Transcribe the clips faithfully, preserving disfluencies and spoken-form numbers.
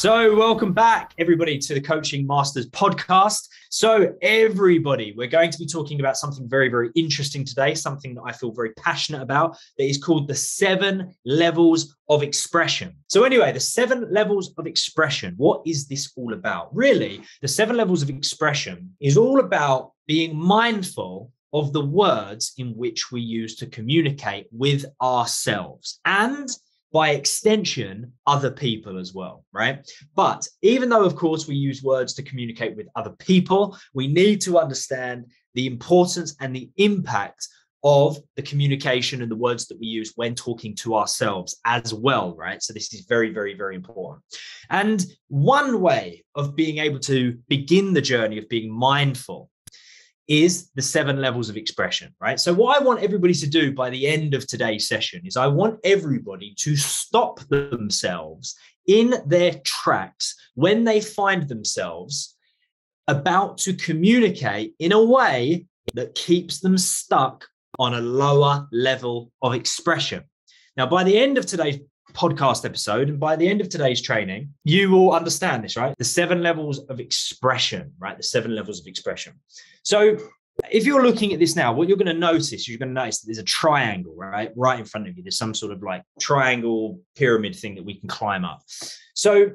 So welcome back, everybody, to the Coaching Masters podcast. So everybody, we're going to be talking about something very, very interesting today, something that I feel very passionate about, that is called the seven levels of expression. So anyway, the seven levels of expression, what is this all about? Really, the seven levels of expression is all about being mindful of the words in which we use to communicate with ourselves and by extension, other people as well, right? But even though, of course, we use words to communicate with other people, we need to understand the importance and the impact of the communication and the words that we use when talking to ourselves as well, right? So this is very, very, very important. And one way of being able to begin the journey of being mindful is the seven levels of expression, right? So what I want everybody to do by the end of today's session is I want everybody to stop themselves in their tracks when they find themselves about to communicate in a way that keeps them stuck on a lower level of expression. Now, by the end of today's podcast episode and by the end of today's training, you will understand this, right? The seven levels of expression, right? The seven levels of expression. So if you're looking at this now, what you're going to notice, you're going to notice that there's a triangle, right? Right in front of you. There's some sort of like triangle pyramid thing that we can climb up. So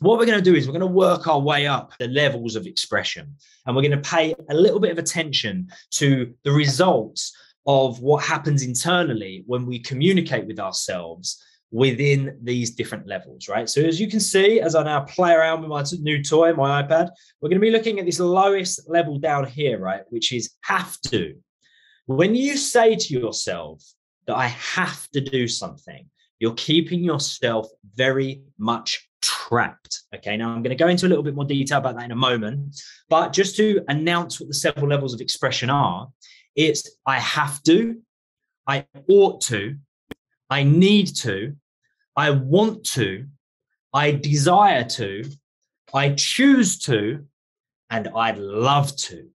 what we're going to do is we're going to work our way up the levels of expression, and we're going to pay a little bit of attention to the results of what happens internally when we communicate with ourselves within these different levels, right? So as you can see, as I now play around with my new toy, my iPad, we're going to be looking at this lowest level down here, right? Which is have to. When you say to yourself that I have to do something, you're keeping yourself very much trapped. Okay, now I'm going to go into a little bit more detail about that in a moment, but just to announce what the several levels of expression are, it's I have to, I ought to, I need to, I want to, I desire to, I choose to, and I'd love to.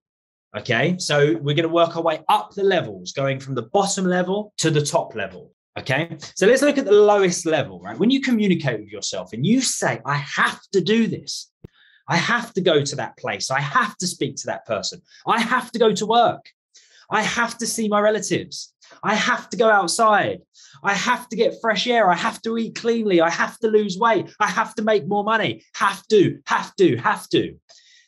Okay, so we're going to work our way up the levels, going from the bottom level to the top level. Okay, so let's look at the lowest level, right? When you communicate with yourself and you say, I have to do this, I have to go to that place, I have to speak to that person, I have to go to work, I have to see my relatives, I have to go outside, I have to get fresh air, I have to eat cleanly, I have to lose weight, I have to make more money, have to, have to, have to.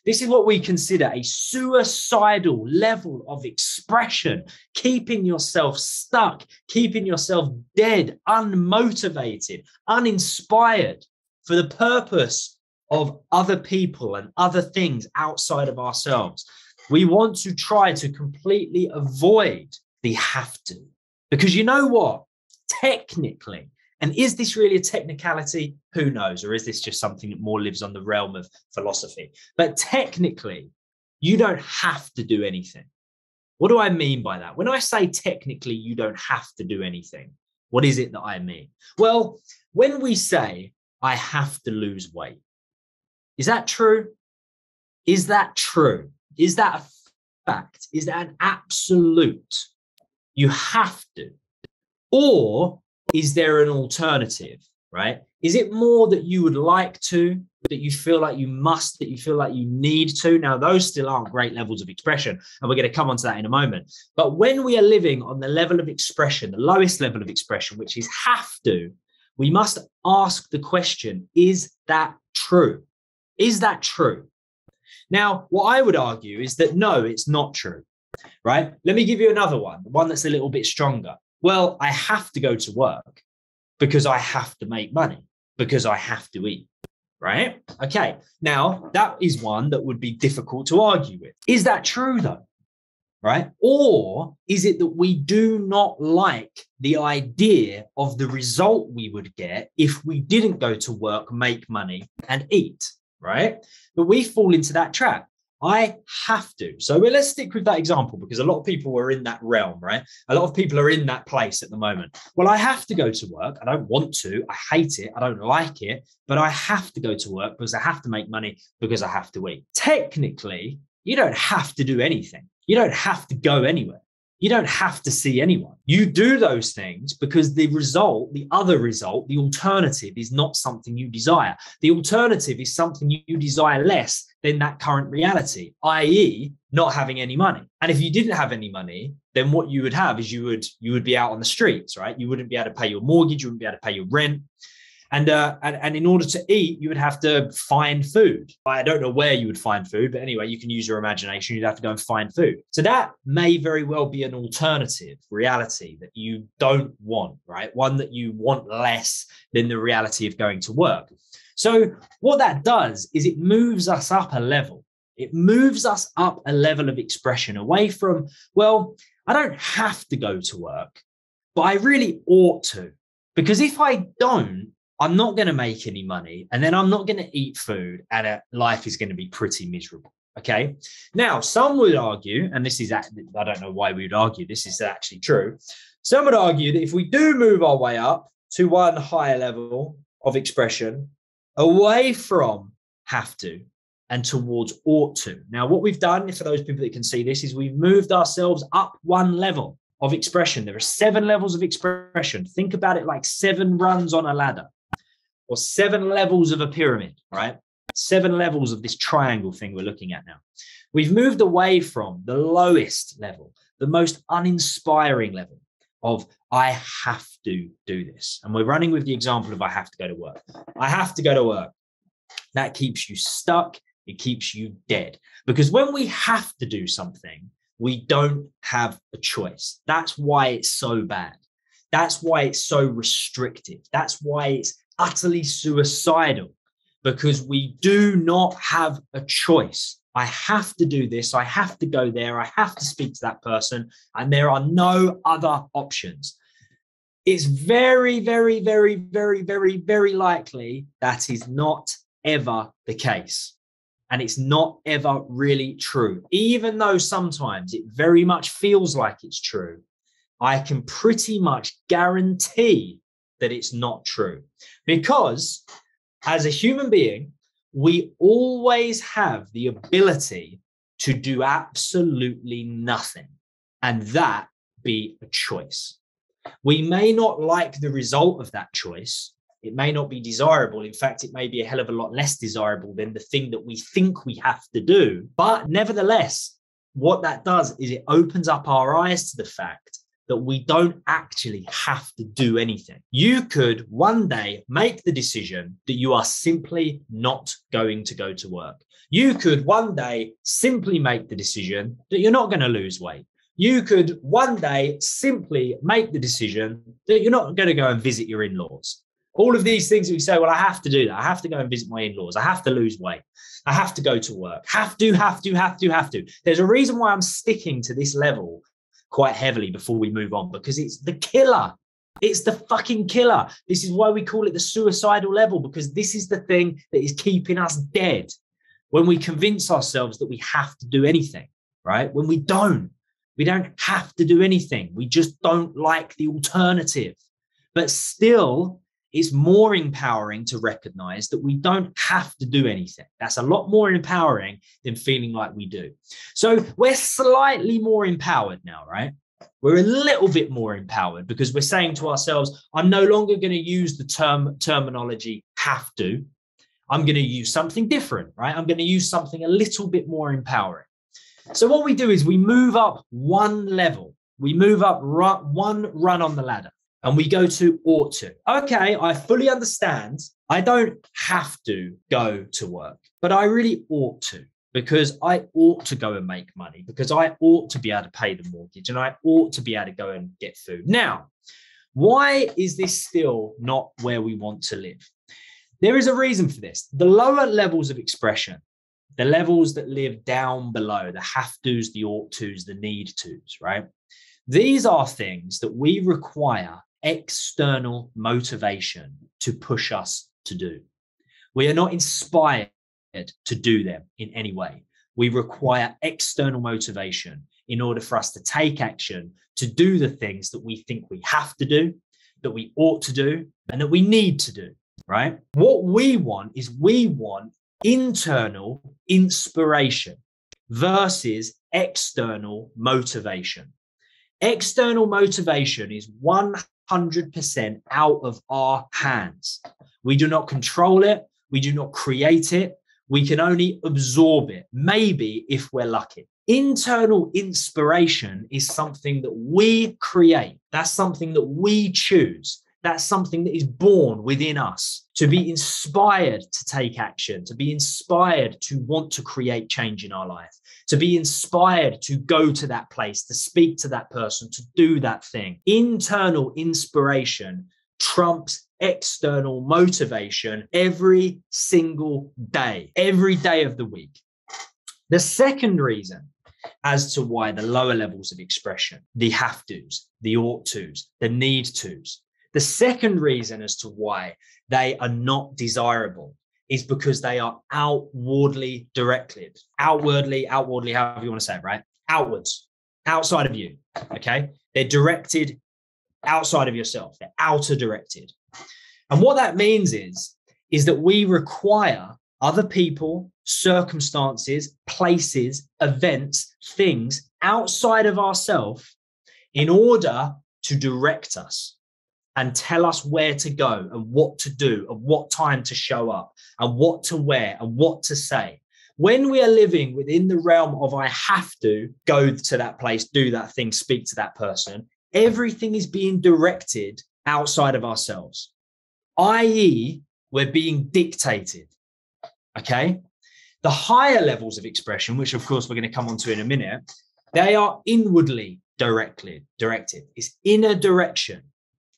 This is what we consider a suicidal level of expression, keeping yourself stuck, keeping yourself dead, unmotivated, uninspired for the purpose of other people and other things outside of ourselves. We want to try to completely avoid the have to, because you know what? Technically, and is this really a technicality? Who knows? Or is this just something that more lives on the realm of philosophy? But technically, you don't have to do anything. What do I mean by that? When I say technically, you don't have to do anything, what is it that I mean? Well, when we say, I have to lose weight, is that true? Is that true? Is that a fact? Is that an absolute? You have to. Or is there an alternative, right? Is it more that you would like to, that you feel like you must, that you feel like you need to? Now, those still aren't great levels of expression, and we're going to come on to that in a moment. But when we are living on the level of expression, the lowest level of expression, which is have to, we must ask the question, is that true? Is that true? Now, what I would argue is that no, it's not true, right? Let me give you another one, one that's a little bit stronger. Well, I have to go to work because I have to make money, because I have to eat, right? Okay, now that is one that would be difficult to argue with. Is that true though, right? Or is it that we do not like the idea of the result we would get if we didn't go to work, make money and eat, right? But we fall into that trap. I have to. So let's stick with that example, because a lot of people are in that realm, right? A lot of people are in that place at the moment. Well, I have to go to work. I don't want to. I hate it. I don't like it. But I have to go to work because I have to make money, because I have to eat. Technically, you don't have to do anything. You don't have to go anywhere. You don't have to see anyone. You do those things because the result, the other result, the alternative is not something you desire. The alternative is something you desire less than that current reality, that is not having any money. And if you didn't have any money, then what you would have is you would you would be out on the streets, right? You wouldn't be able to pay your mortgage. You wouldn't be able to pay your rent. And, uh, and and in order to eat, you would have to find food. I don't know where you would find food, but anyway, you can use your imagination. You'd have to go and find food. So that may very well be an alternative reality that you don't want, right? One that you want less than the reality of going to work. So what that does is it moves us up a level. It moves us up a level of expression away from, well, I don't have to go to work, but I really ought to. Because if I don't, I'm not going to make any money, and then I'm not going to eat food, and uh, life is going to be pretty miserable. Okay. Now, some would argue, and this is, I don't know why we would argue this is actually true. Some would argue that if we do move our way up to one higher level of expression away from have to and towards ought to. Now, what we've done for those people that can see this is we've moved ourselves up one level of expression. There are seven levels of expression. Think about it like seven rungs on a ladder. Or seven levels of a pyramid, right? Seven levels of this triangle thing we're looking at now. We've moved away from the lowest level, the most uninspiring level of I have to do this. And we're running with the example of I have to go to work. I have to go to work. That keeps you stuck. It keeps you dead. Because when we have to do something, we don't have a choice. That's why it's so bad. That's why it's so restrictive. That's why it's utterly suicidal, because we do not have a choice. I have to do this. I have to go there. I have to speak to that person. And there are no other options. It's very, very, very, very, very, very likely that is not ever the case. And it's not ever really true. Even though sometimes it very much feels like it's true, I can pretty much guarantee that it's not true, because as a human being, we always have the ability to do absolutely nothing, and that be a choice. We may not like the result of that choice. It may not be desirable. In fact, it may be a hell of a lot less desirable than the thing that we think we have to do. But nevertheless, what that does is it opens up our eyes to the fact that we don't actually have to do anything. You could one day make the decision that you are simply not going to go to work. You could one day simply make the decision that you're not going to lose weight. You could one day simply make the decision that you're not going to go and visit your in-laws. All of these things that we say, well, I have to do that. I have to go and visit my in-laws. I have to lose weight. I have to go to work. Have to, have to, have to, have to. There's a reason why I'm sticking to this level quite heavily before we move on, because it's the killer. It's the fucking killer. This is why we call it the suicidal level, because this is the thing that is keeping us dead when we convince ourselves that we have to do anything, right? When we don't, we don't have to do anything. We just don't like the alternative. But still, it's more empowering to recognize that we don't have to do anything. That's a lot more empowering than feeling like we do. So we're slightly more empowered now, right? We're a little bit more empowered because we're saying to ourselves, I'm no longer going to use the term terminology have to. I'm going to use something different, right? I'm going to use something a little bit more empowering. So what we do is we move up one level. We move up run, one run on the ladder. And we go to ought to. Okay, I fully understand. I don't have to go to work, but I really ought to, because I ought to go and make money, because I ought to be able to pay the mortgage, and I ought to be able to go and get food. Now, why is this still not where we want to live? There is a reason for this. The lower levels of expression, the levels that live down below, the have tos, the ought tos, the need tos, right? These are things that we require external motivation to push us to do. We are not inspired to do them in any way. We require external motivation in order for us to take action, to do the things that we think we have to do, that we ought to do, and that we need to do, right? What we want is we want internal inspiration versus external motivation. External motivation is one hundred percent out of our hands. We do not control it. We do not create it. We can only absorb it, maybe if we're lucky. Internal inspiration is something that we create. That's something that we choose. That's something that is born within us, to be inspired to take action, to be inspired to want to create change in our life, to be inspired to go to that place, to speak to that person, to do that thing. Internal inspiration trumps external motivation every single day, every day of the week. The second reason as to why the lower levels of expression, the have to's, the ought to's, the need to's, the second reason as to why they are not desirable is because they are outwardly directed. Outwardly, outwardly, however you want to say it, right? Outwards, outside of you, okay? They're directed outside of yourself. They're outer directed. And what that means is, is that we require other people, circumstances, places, events, things outside of ourselves in order to direct us and tell us where to go and what to do and what time to show up and what to wear and what to say. When we are living within the realm of I have to go to that place, do that thing, speak to that person, everything is being directed outside of ourselves, that is we're being dictated, okay? The higher levels of expression, which of course we're going to come on to in a minute, they are inwardly directly directed. It's inner direction.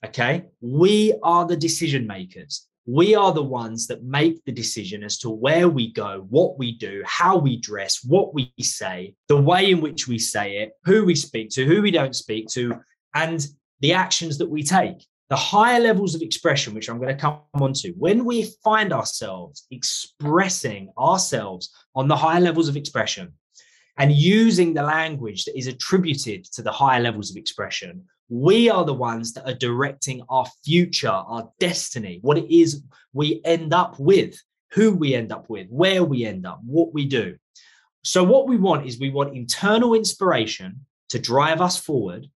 Okay, we are the decision makers. We are the ones that make the decision as to where we go, what we do, how we dress, what we say, the way in which we say it, who we speak to, who we don't speak to, and the actions that we take. The higher levels of expression, which I'm going to come on to, when we find ourselves expressing ourselves on the higher levels of expression and using the language that is attributed to the higher levels of expression, we are the ones that are directing our future, our destiny, what it is we end up with, who we end up with, where we end up, what we do. So what we want is we want internal inspiration to drive us forward.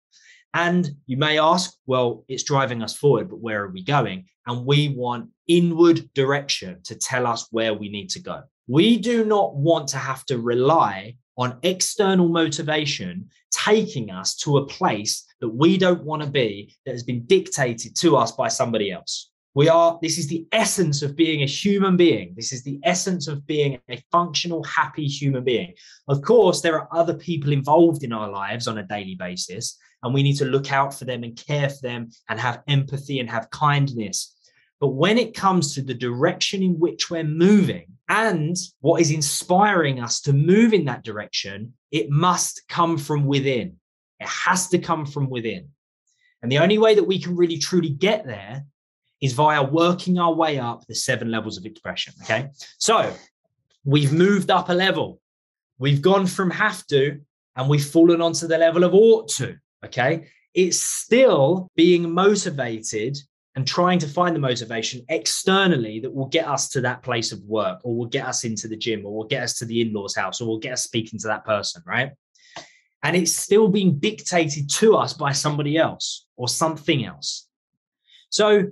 And you may ask, well, it's driving us forward, but where are we going? And we want inward direction to tell us where we need to go. We do not want to have to rely on external motivation taking us to a place that we don't want to be, that has been dictated to us by somebody else. We are, this is the essence of being a human being. This is the essence of being a functional, happy human being. Of course, there are other people involved in our lives on a daily basis, and we need to look out for them and care for them and have empathy and have kindness. But when it comes to the direction in which we're moving and what is inspiring us to move in that direction, it must come from within. It has to come from within. And the only way that we can really truly get there is via working our way up the seven levels of expression, okay? So we've moved up a level. We've gone from have to, and we've fallen onto the level of ought to, okay? It's still being motivated and trying to find the motivation externally that will get us to that place of work, or will get us into the gym, or will get us to the in-laws house, or will get us speaking to that person, right? And it's still being dictated to us by somebody else or something else. So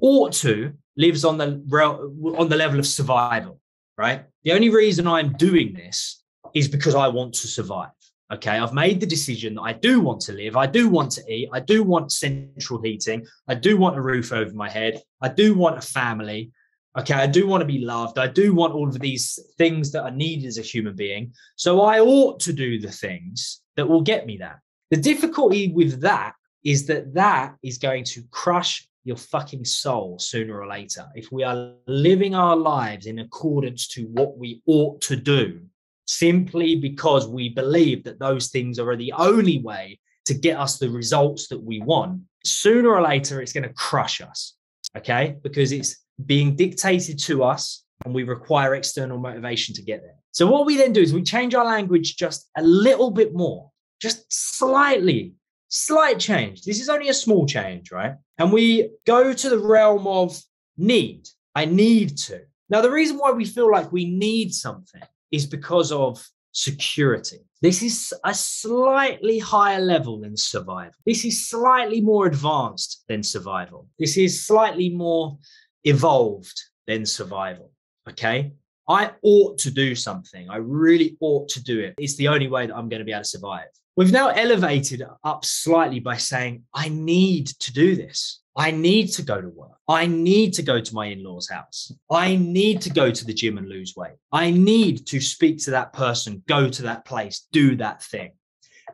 ought to lives on the, on the level of survival, right? The only reason I'm doing this is because I want to survive. Okay, I've made the decision that I do want to live, I do want to eat, I do want central heating, I do want a roof over my head, I do want a family, okay, I do want to be loved, I do want all of these things that are needed as a human being, so I ought to do the things that will get me that. The difficulty with that is that that is going to crush your fucking soul sooner or later. If we are living our lives in accordance to what we ought to do, simply because we believe that those things are the only way to get us the results that we want, sooner or later, it's going to crush us, okay? Because it's being dictated to us and we require external motivation to get there. So what we then do is we change our language just a little bit more, just slightly, slight change. This is only a small change, right? And we go to the realm of need. I need to. Now, the reason why we feel like we need something is because of security. This is a slightly higher level than survival. This is slightly more advanced than survival. This is slightly more evolved than survival. Okay? I ought to do something. I really ought to do it. It's the only way that I'm going to be able to survive. We've now elevated up slightly by saying, I need to do this. I need to go to work. I need to go to my in-laws' house. I need to go to the gym and lose weight. I need to speak to that person, go to that place, do that thing.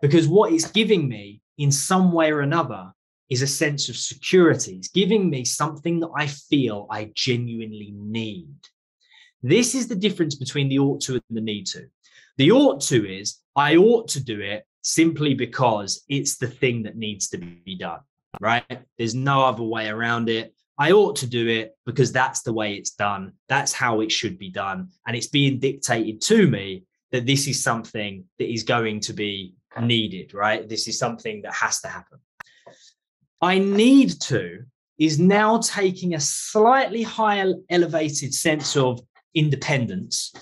Because what it's giving me in some way or another is a sense of security. It's giving me something that I feel I genuinely need. This is the difference between the ought to and the need to. The ought to is I ought to do it simply because it's the thing that needs to be done. Right? There's no other way around it. I ought to do it because that's the way it's done. That's how it should be done. And it's being dictated to me that this is something that is going to be needed, right? This is something that has to happen. I need to is now taking a slightly higher elevated sense of independence,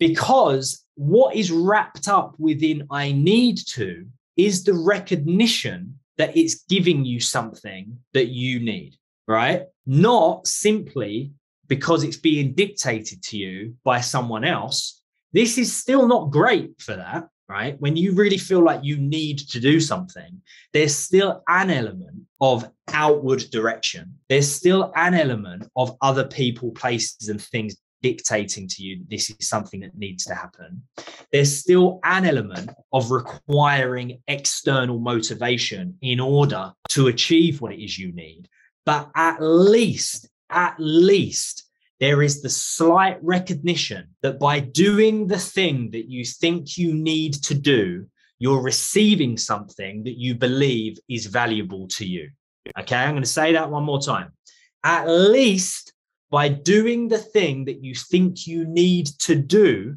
because what is wrapped up within I need to is the recognition that it's giving you something that you need, right? Not simply because it's being dictated to you by someone else. This is still not great for that, right? When you really feel like you need to do something, there's still an element of outward direction. There's still an element of other people, places, and things dictating to you that this is something that needs to happen. There's still an element of requiring external motivation in order to achieve what it is you need. But at least, at least there is the slight recognition that by doing the thing that you think you need to do, you're receiving something that you believe is valuable to you. Okay, I'm going to say that one more time. At least by doing the thing that you think you need to do,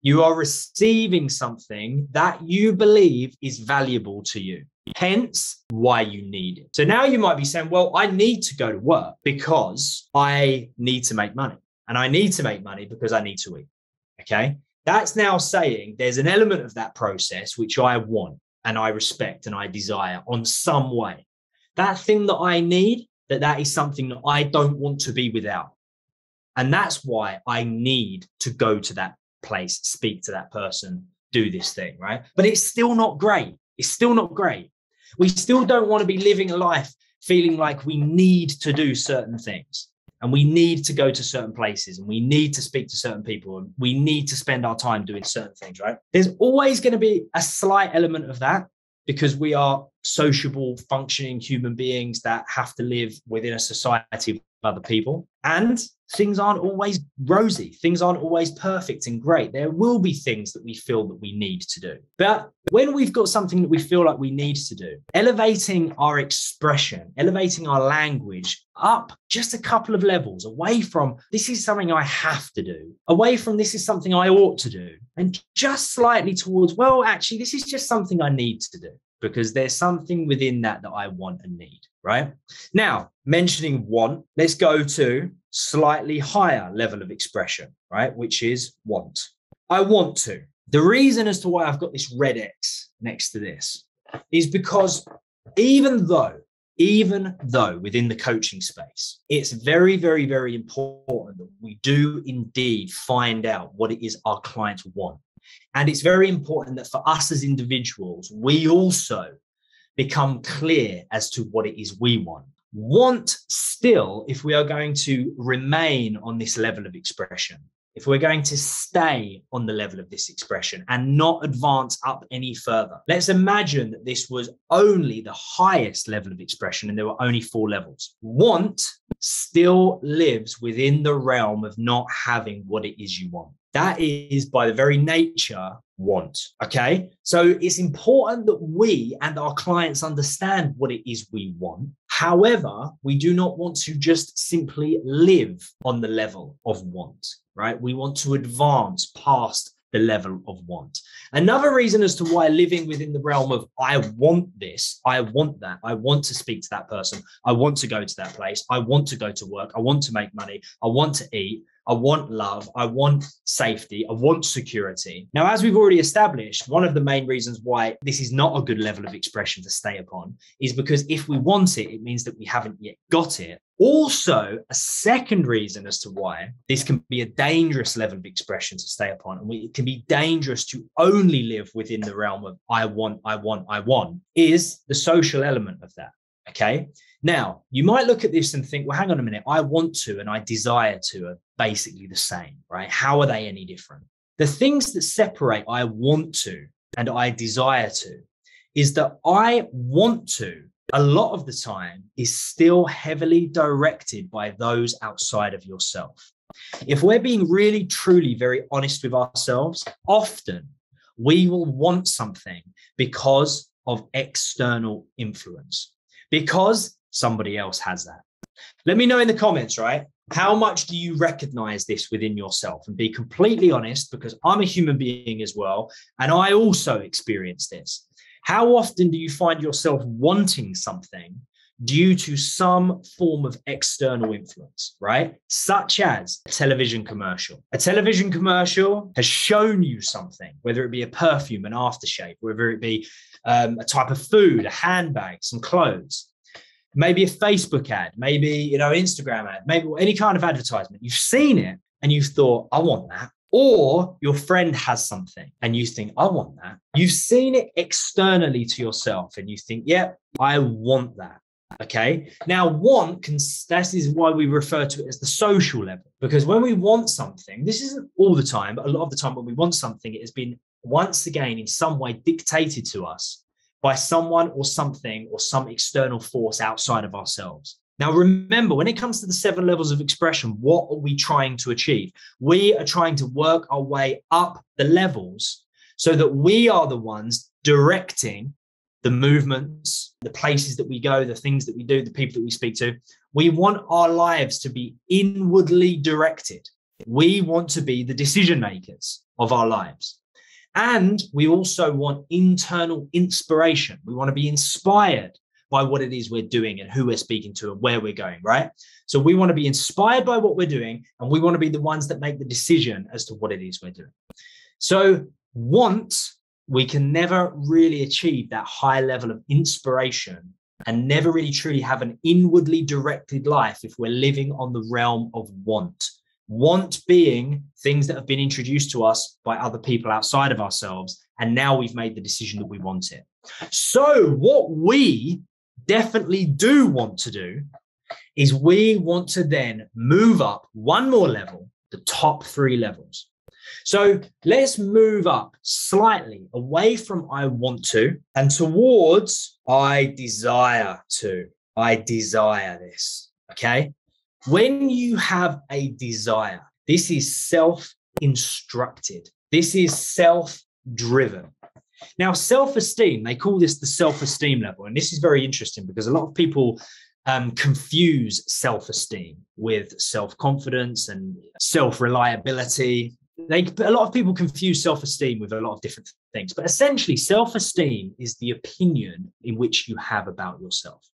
you are receiving something that you believe is valuable to you. Hence why you need it. So now you might be saying, well, I need to go to work because I need to make money. And I need to make money because I need to eat. Okay? That's now saying there's an element of that process which I want and I respect and I desire on some way. That thing that I need, that that is something that I don't want to be without. And that's why I need to go to that place, speak to that person, do this thing, right? But it's still not great. It's still not great. We still don't want to be living a life feeling like we need to do certain things and we need to go to certain places and we need to speak to certain people and we need to spend our time doing certain things, right? There's always going to be a slight element of that, because we are sociable, functioning human beings that have to live within a society of other people. And things aren't always rosy. Things aren't always perfect and great. There will be things that we feel that we need to do. But when we've got something that we feel like we need to do, elevating our expression, elevating our language up just a couple of levels, away from this is something I have to do, away from this is something I ought to do, and just slightly towards, well, actually, this is just something I need to do, because there's something within that that I want and need, right? Now, mentioning want, let's go to slightly higher level of expression, right? Which is want. I want to. The reason as to why I've got this red X next to this is because even though, even though within the coaching space, it's very, very, very important that we do indeed find out what it is our clients want. And it's very important that for us as individuals, we also become clear as to what it is we want. Want still, if we are going to remain on this level of expression, if we're going to stay on the level of this expression and not advance up any further, let's imagine that this was only the highest level of expression and there were only four levels. Want still lives within the realm of not having what it is you want. That is, by the very nature, want. Okay? So it's important that we and our clients understand what it is we want. However, we do not want to just simply live on the level of want, right? We want to advance past the level of want. Another reason as to why living within the realm of I want this, I want that, I want to speak to that person, I want to go to that place, I want to go to work, I want to make money, I want to eat, I want love. I want safety. I want security. Now, as we've already established, one of the main reasons why this is not a good level of expression to stay upon is because if we want it, it means that we haven't yet got it. Also, a second reason as to why this can be a dangerous level of expression to stay upon, and it can be dangerous to only live within the realm of I want, I want, I want, is the social element of that. Okay. Now, you might look at this and think, well, hang on a minute. I want to and I desire to are basically the same, right? How are they any different? The things that separate I want to and I desire to is that I want to, a lot of the time, is still heavily directed by those outside of yourself. If we're being really, truly very honest with ourselves, often we will want something because of external influence, because somebody else has that. Let me know in the comments, right? How much do you recognize this within yourself? And be completely honest, because I'm a human being as well, and I also experience this. How often do you find yourself wanting something due to some form of external influence, right? Such as a television commercial. A television commercial has shown you something, whether it be a perfume, an aftershave, whether it be um, a type of food, a handbag, some clothes, maybe a Facebook ad, maybe, you know, Instagram ad, maybe any kind of advertisement. You've seen it and you've thought, I want that. Or your friend has something and you think, I want that. You've seen it externally to yourself and you think, yeah, I want that. Okay. Now, want, can, that is why we refer to it as the social level, because when we want something, this isn't all the time, but a lot of the time when we want something, it has been once again in some way dictated to us by someone or something or some external force outside of ourselves. Now, remember, when it comes to the seven levels of expression, what are we trying to achieve? We are trying to work our way up the levels so that we are the ones directing the movements, the places that we go, the things that we do, the people that we speak to. We want our lives to be inwardly directed. We want to be the decision makers of our lives. And we also want internal inspiration. We want to be inspired by what it is we're doing and who we're speaking to and where we're going, right? So we want to be inspired by what we're doing, and we want to be the ones that make the decision as to what it is we're doing. So want, we can never really achieve that high level of inspiration and never really truly have an inwardly directed life if we're living on the realm of want. Want being things that have been introduced to us by other people outside of ourselves, and now we've made the decision that we want it. So what we definitely do want to do is we want to then move up one more level, the top three levels. So let's move up slightly away from I want to and towards I desire to. I desire this. Okay. When you have a desire, this is self-instructed. This is self-driven. Now, self-esteem, they call this the self-esteem level. And this is very interesting because a lot of people um, confuse self-esteem with self-confidence and self-reliability. They, a lot of people confuse self-esteem with a lot of different things. But essentially, self-esteem is the opinion in which you have about yourself.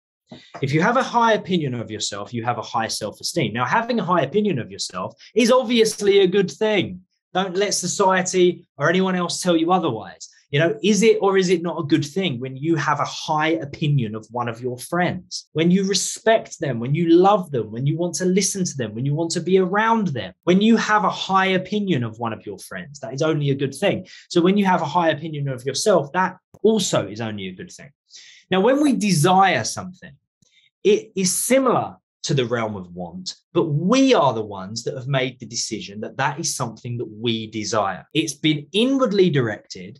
If you have a high opinion of yourself, you have a high self-esteem. Now, having a high opinion of yourself is obviously a good thing. Don't let society or anyone else tell you otherwise. You know, is it or is it not a good thing when you have a high opinion of one of your friends, when you respect them, when you love them, when you want to listen to them, when you want to be around them, when you have a high opinion of one of your friends? That is only a good thing. So when you have a high opinion of yourself, that also is only a good thing. Now, when we desire something, it is similar to the realm of want, but we are the ones that have made the decision that that is something that we desire. It's been inwardly directed.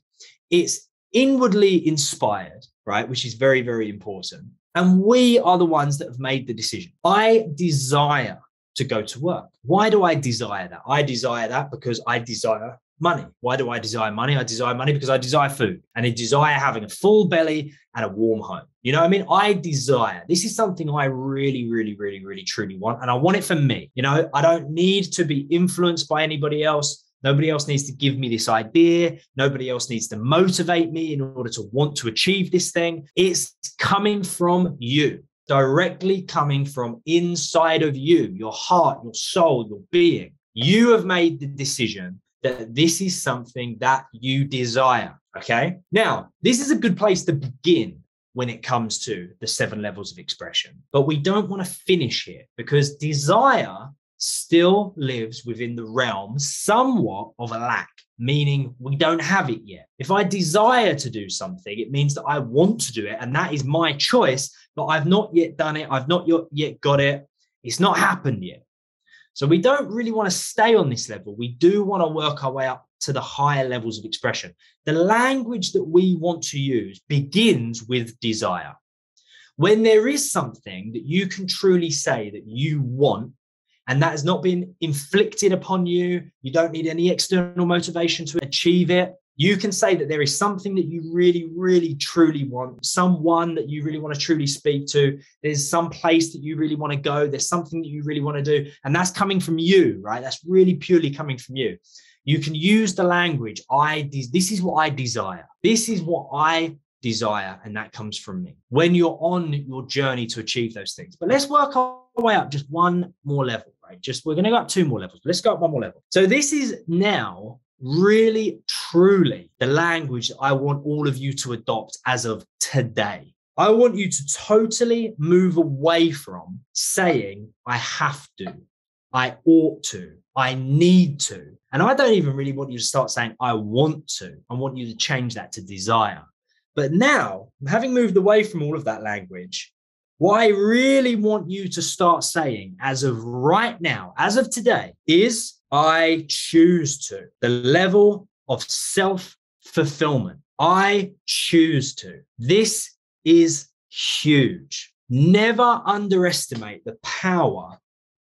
It's inwardly inspired, right? Which is very, very important. And we are the ones that have made the decision. I desire to go to work. Why do I desire that? I desire that because I desire money. Why do I desire money? I desire money because I desire food, and I desire having a full belly and a warm home. You know what I mean? I desire. This is something I really, really, really, really truly want. And I want it for me. You know, I don't need to be influenced by anybody else. Nobody else needs to give me this idea. Nobody else needs to motivate me in order to want to achieve this thing. It's coming from you, directly coming from inside of you, your heart, your soul, your being. You have made the decision that this is something that you desire, okay? Now, this is a good place to begin when it comes to the seven levels of expression, but we don't want to finish here because desire still lives within the realm somewhat of a lack, meaning we don't have it yet. If I desire to do something, it means that I want to do it, and that is my choice, but I've not yet done it. I've not yet got it. It's not happened yet. So we don't really want to stay on this level. We do want to work our way up to the higher levels of expression. The language that we want to use begins with desire. When there is something that you can truly say that you want, and that has not been inflicted upon you, you don't need any external motivation to achieve it, you can say that there is something that you really, really, truly want, someone that you really want to truly speak to. There's some place that you really want to go. There's something that you really want to do. And that's coming from you, right? That's really purely coming from you. You can use the language, I. De- this is what I desire. This is what I desire. And that comes from me when you're on your journey to achieve those things. But let's work on way up just one more level, right? Just we're going to go up two more levels. Let's go up one more level. So this is now really, truly the language that I want all of you to adopt as of today. I want you to totally move away from saying, I have to, I ought to, I need to. And I don't even really want you to start saying, I want to. I want you to change that to desire. But now, having moved away from all of that language, what I really want you to start saying as of right now, as of today, is I choose to. The level of self-fulfillment. I choose to. This is huge. Never underestimate the power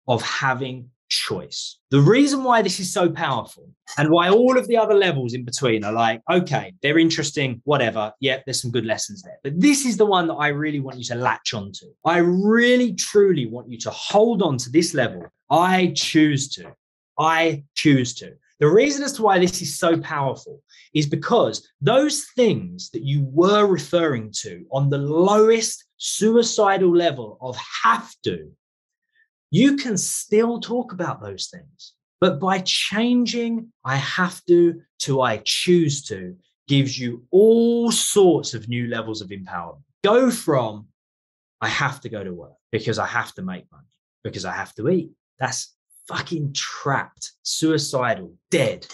of having choice. The reason why this is so powerful and why all of the other levels in between are like, okay, they're interesting, whatever. Yeah, there's some good lessons there. But this is the one that I really want you to latch onto. I really, truly want you to hold on to this level. I choose to. I choose to. The reason as to why this is so powerful is because those things that you were referring to on the lowest suicidal level of have to, you can still talk about those things, but by changing I have to to I choose to gives you all sorts of new levels of empowerment. Go from I have to go to work because I have to make money, because I have to eat. That's fucking trapped, suicidal, dead.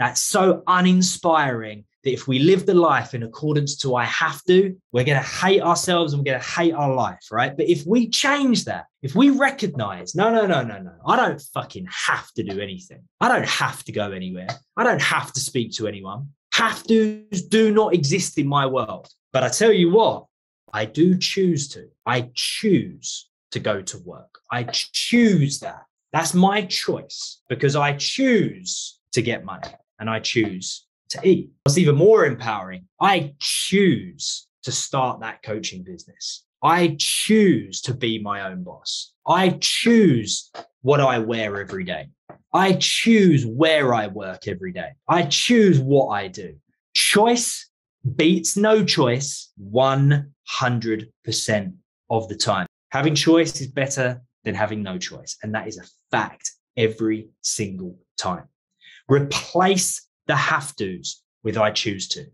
That's so uninspiring that if we live the life in accordance to I have to, we're going to hate ourselves and we're going to hate our life, right? But if we change that, if we recognize, no, no, no, no, no, I don't fucking have to do anything. I don't have to go anywhere. I don't have to speak to anyone. Have to's do not exist in my world. But I tell you what, I do choose to. I choose to go to work. I choose that. That's my choice because I choose to get money and I choose to eat. What's even more empowering, I choose to start that coaching business. I choose to be my own boss. I choose what I wear every day. I choose where I work every day. I choose what I do. Choice beats no choice one hundred percent of the time. Having choice is better than having no choice. And that is a fact every single time. Replace the have to's with I choose to.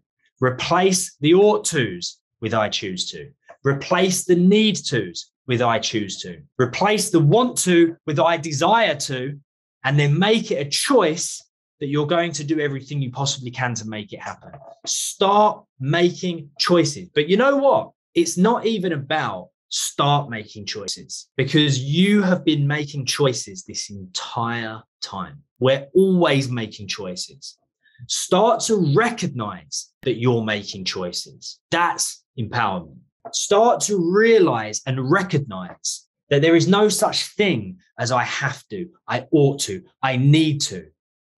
Replace the ought to's with I choose to. Replace the need to's with I choose to. Replace the want to with I desire to, and then make it a choice that you're going to do everything you possibly can to make it happen. Start making choices. But you know what? It's not even about start making choices, because you have been making choices this entire time. We're always making choices. Start to recognize that you're making choices. That's empowerment. Start to realize and recognize that there is no such thing as I have to, I ought to, I need to.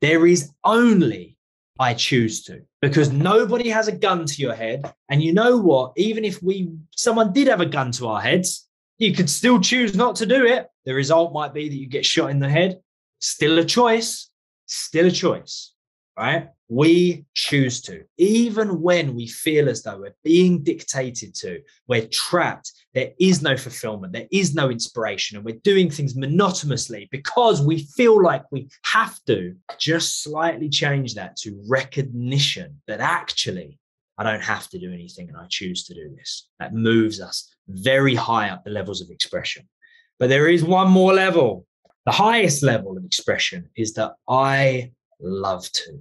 There is only I choose to, because nobody has a gun to your head. And you know what? Even if we someone did have a gun to our heads, you could still choose not to do it. The result might be that you get shot in the head. Still a choice, still a choice. Right? We choose to. Even when we feel as though we're being dictated to, we're trapped, there is no fulfillment, there is no inspiration, and we're doing things monotonously because we feel like we have to, just slightly change that to recognition that actually, I don't have to do anything and I choose to do this. That moves us very high up the levels of expression. But there is one more level. The highest level of expression is that I love to.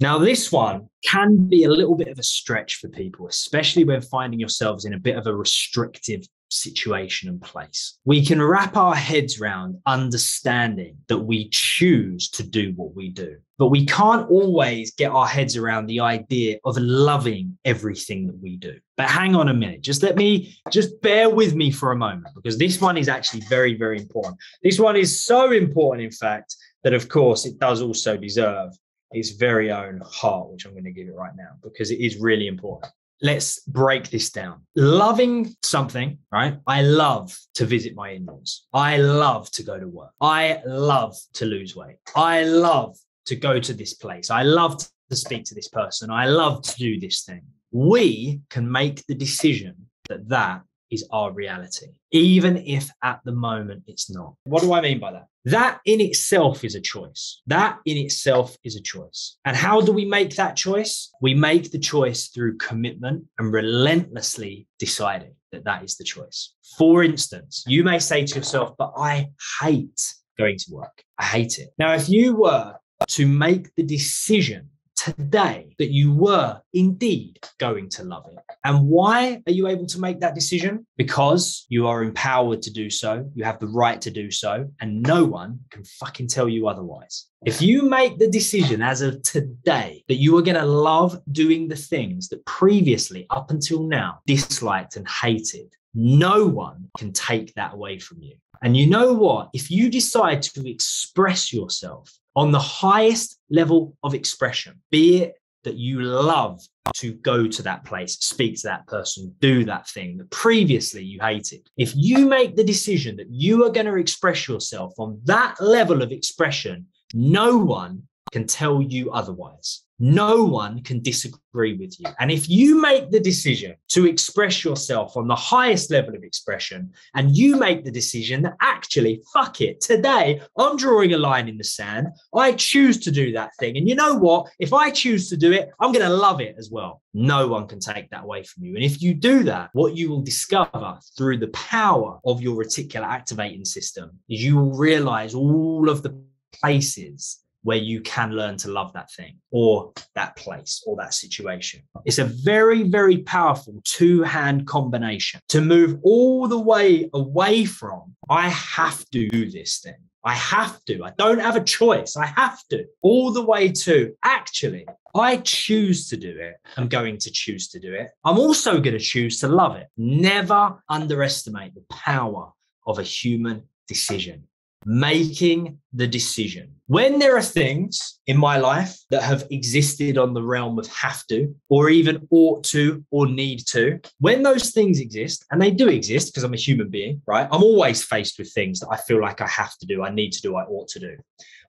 Now, this one can be a little bit of a stretch for people, especially when finding yourselves in a bit of a restrictive situation and place. We can wrap our heads around understanding that we choose to do what we do, but we can't always get our heads around the idea of loving everything that we do. But hang on a minute, just let me, just bear with me for a moment, because this one is actually very, very important. This one is so important, in fact, that of course it does also deserve its very own heart, which I'm going to give it right now, because it is really important. Let's break this down. Loving something, right? I love to visit my in-laws. I love to go to work. I love to lose weight. I love to go to this place. I love to speak to this person. I love to do this thing. We can make the decision that that is our reality, even if at the moment it's not. What do I mean by that? That in itself is a choice. That in itself is a choice. And how do we make that choice? We make the choice through commitment and relentlessly deciding that that is the choice. For instance, you may say to yourself, but I hate going to work. I hate it. Now, if you were to make the decision today that you were indeed going to love it. And why are you able to make that decision? Because you are empowered to do so. You have the right to do so. And no one can fucking tell you otherwise. If you make the decision as of today that you are going to love doing the things that previously, up until now, disliked and hated, no one can take that away from you. And you know what? If you decide to express yourself on the highest level of expression, be it that you love to go to that place, speak to that person, do that thing that previously you hated. If you make the decision that you are going to express yourself on that level of expression, no one can tell you otherwise. No one can disagree with you. And if you make the decision to express yourself on the highest level of expression, and you make the decision that actually, fuck it, today I'm drawing a line in the sand. I choose to do that thing. And you know what? If I choose to do it, I'm going to love it as well. No one can take that away from you. And if you do that, what you will discover through the power of your reticular activating system is you will realize all of the places where you can learn to love that thing or that place or that situation. It's a very, very powerful two-hand combination to move all the way away from, I have to do this thing. I have to. I don't have a choice. I have to. All the way to, actually, I choose to do it. I'm going to choose to do it. I'm also going to choose to love it. Never underestimate the power of a human decision. Making the decision. When there are things in my life that have existed on the realm of have to, or even ought to, or need to, when those things exist, and they do exist because I'm a human being, right? I'm always faced with things that I feel like I have to do, I need to do, I ought to do.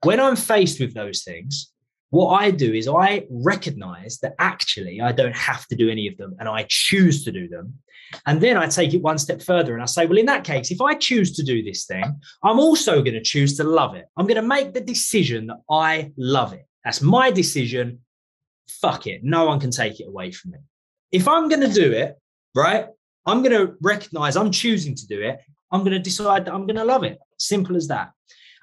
When I'm faced with those things, what I do is I recognize that actually I don't have to do any of them and I choose to do them. And then I take it one step further and I say, well, in that case, if I choose to do this thing, I'm also going to choose to love it. I'm going to make the decision that I love it. That's my decision. Fuck it. No one can take it away from me. If I'm going to do it, right, I'm going to recognize I'm choosing to do it. I'm going to decide that I'm going to love it. Simple as that.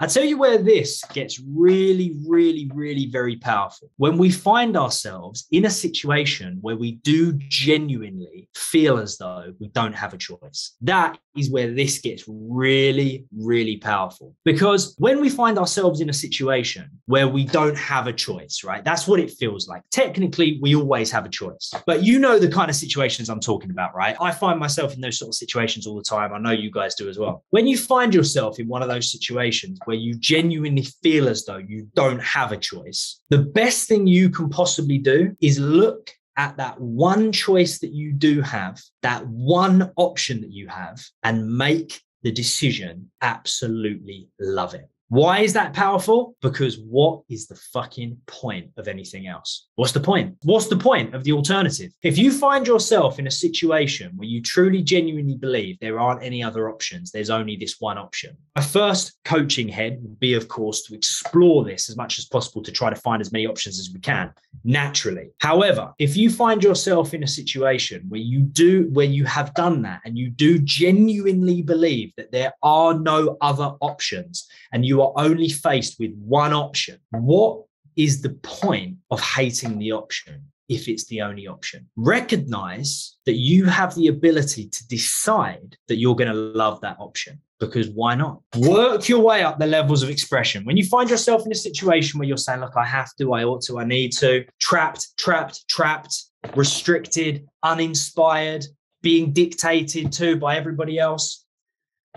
I tell you where this gets really, really, really very powerful. When we find ourselves in a situation where we do genuinely feel as though we don't have a choice, that is where this gets really, really powerful. Because when we find ourselves in a situation where we don't have a choice, right? That's what it feels like. Technically, we always have a choice. But you know the kind of situations I'm talking about, right? I find myself in those sort of situations all the time. I know you guys do as well. When you find yourself in one of those situations where you genuinely feel as though you don't have a choice, the best thing you can possibly do is look at that one choice that you do have, that one option that you have, and make the decision. Absolutely love it. Why is that powerful? Because what is the fucking point of anything else? What's the point? What's the point of the alternative? If you find yourself in a situation where you truly, genuinely believe there aren't any other options, there's only this one option. My first coaching head would be, of course, to explore this as much as possible to try to find as many options as we can naturally. However, if you find yourself in a situation where you do, where you have done that and you do genuinely believe that there are no other options and you are only faced with one option, what is the point of hating the option if it's the only option? Recognize that you have the ability to decide that you're going to love that option, because why not? Work your way up the levels of expression. When you find yourself in a situation where you're saying, look, I have to, I ought to, I need to, trapped, trapped, trapped, restricted, uninspired, being dictated to by everybody else,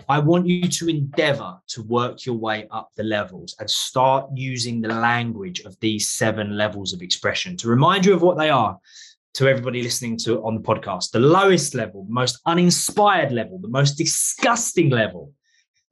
I want you to endeavor to work your way up the levels and start using the language of these seven levels of expression to remind you of what they are to everybody listening to on the podcast. The lowest level, the most uninspired level, the most disgusting level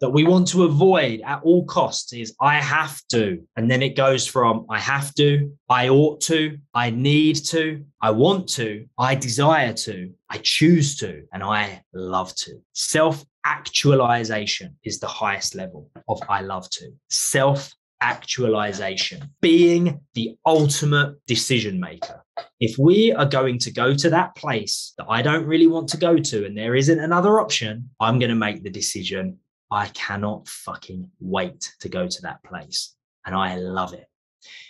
that we want to avoid at all costs is I have to. And then it goes from I have to, I ought to, I need to, I want to, I desire to, I choose to, and I love to. Self-actualization is the highest level of I love to. Self-actualization, being the ultimate decision maker. If we are going to go to that place that I don't really want to go to and there isn't another option, I'm going to make the decision. I cannot fucking wait to go to that place. And I love it.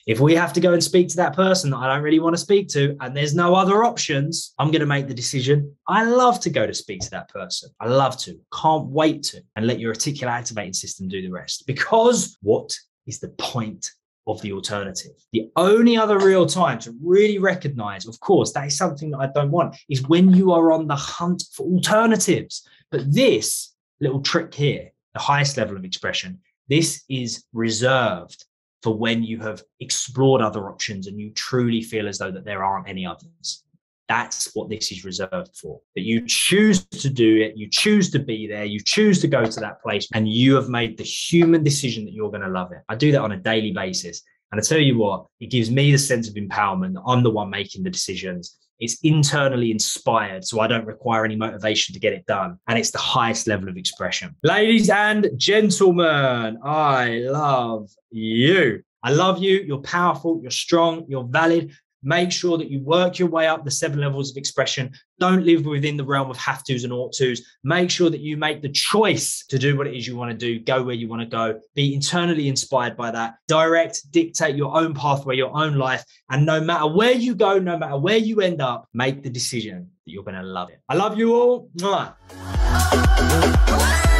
If we have to go and speak to that person that I don't really want to speak to and there's no other options, I'm going to make the decision. I love to go to speak to that person. I love to. Can't wait to. And let your reticular activating system do the rest. Because what is the point of the alternative? The only other real time to really recognize, of course, that is something that I don't want, is when you are on the hunt for alternatives. But this little trick here, the highest level of expression, this is reserved for when you have explored other options and you truly feel as though that there aren't any others. That's what this is reserved for. That you choose to do it, you choose to be there, you choose to go to that place, and you have made the human decision that you're going to love it. I do that on a daily basis. And I tell you what, it gives me the sense of empowerment that I'm the one making the decisions. It's internally inspired, so I don't require any motivation to get it done. And it's the highest level of expression. Ladies and gentlemen, I love you. I love you. You're powerful. You're strong. You're valid. Make sure that you work your way up the seven levels of expression. Don't live within the realm of have tos and ought tos. Make sure that you make the choice to do what it is you want to do, go where you want to go, be internally inspired by that, direct, dictate your own pathway, your own life. And no matter where you go, no matter where you end up, make the decision that you're going to love it. I love you all.